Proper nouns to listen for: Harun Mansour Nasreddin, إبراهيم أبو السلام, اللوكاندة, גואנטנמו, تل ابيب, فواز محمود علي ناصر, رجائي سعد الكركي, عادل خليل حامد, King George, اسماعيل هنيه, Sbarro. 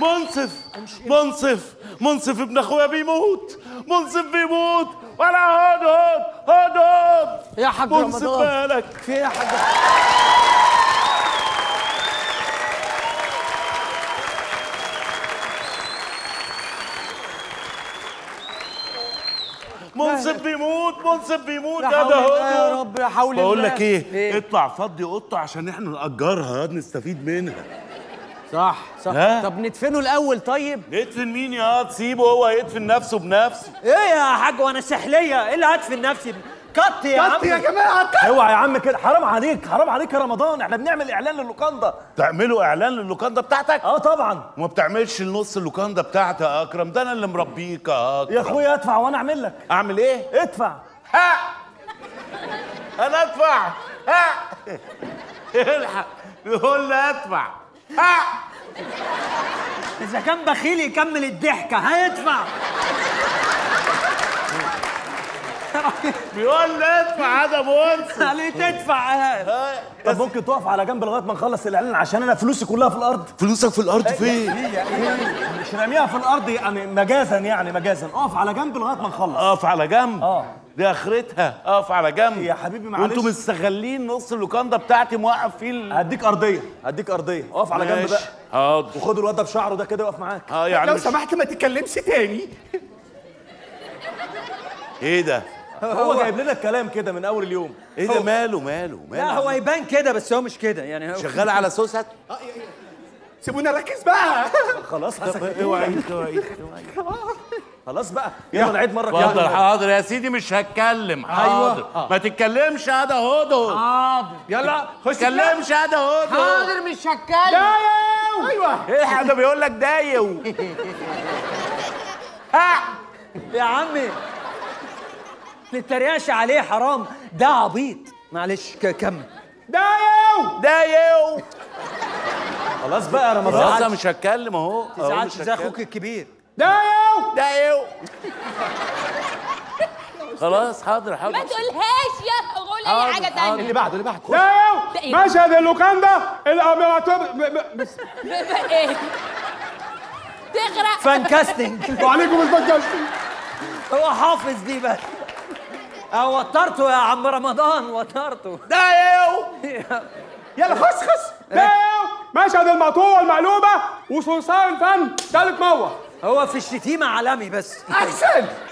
منصف ابن اخويا بيموت، منصف بيموت. ولا هون هون هون هون يا حاج رمضان، منصف مالك في يا حاج؟ منصف بيموت يا ده يا رب يا حول الله. بقول لك ايه، اطلع فضي قطه عشان احنا نأجرها نستفيد منها. صح. طب ندفنه الاول. طيب ندفن مين يا تسيبه هو يدفن نفسه بنفسه؟ ايه يا حاج وانا سحليه؟ ايه اللي هدفن نفسي؟ كت يا عم، كت يا جماعه، كت. اوعى يا عم كده، حرام عليك حرام عليك يا رمضان، احنا بنعمل اعلان لللوكاندة. تعملوا اعلان لللوكاندة بتاعتك؟ اه طبعا. وما بتعملش النص اللوكاندة بتاعتك يا اكرم، ده انا اللي مربيك يا اكرم. يا اخويا ادفع وانا اعمل لك. اعمل ايه؟ ادفع. ها انا ادفع؟ ها الحق يقول لي ادفع. ها اذا كان بخيل يكمل الضحكه، هيدفع. بيقول لي ادفع هذا بونس عليه تدفع. طب ممكن تقف على جنب لغايه ما نخلص الاعلان عشان انا فلوسي كلها في الارض. فلوسك في الارض فين؟ مش راميها في الارض يعني مجازا، اقف على جنب لغايه ما نخلص. اقف على جنب؟ اه دي اخرتها، اقف على جنب يا حبيبي معلش. وانتم مستغلين نص اللوكاندة بتاعتي، موقف فيه هديك ارضيه. اقف على جنب بقى. حاضر. وخد الواد ده بشعره ده كده يقف معاك. اه يعني لو سمحت ما تتكلمش تاني. ايه ده؟ هو جايب لنا الكلام كده من اول اليوم. ايه ده؟ ماله؟ لا هو يبان كده بس هو مش كده يعني. شغال على سوسة. سيبونا نركز بقى. خلاص حسك. اوعي خلاص بقى، يلا نعيد مره كده. حاضر يا سيدي، مش هتكلم. حاضر. ما تتكلمش هذا هدهد. حاضر. يلا خش. ما تتكلمش هذا هدهد. حاضر مش هتكلم. دايو. ايوه. ايه حاجه بيقول لك دايو؟ ها يا عمي ما تتريقش عليه حرام، ده عبيط. معلش كمل. دايو خلاص بقى يا رمضان، انا مش هتكلم اهو. ما تزعلش زي اخوك الكبير. دايو خلاص. حاضر ما تقولهاش يا قول اي حاجه تانية. اللي بعده دايو. مشهد اللوكاندة الاميراتور ايه تغرق فانكاستنج. وعليكم الفانكاستنج. هو حافظ دي بس. وترته يا عم رمضان، وترته. دايو يلا خش. دايو. مشهد المقطوعه والمقلوبه وصرصار الفن ده اللي تموه. هو في الشتيمه عالمي بس. احسن.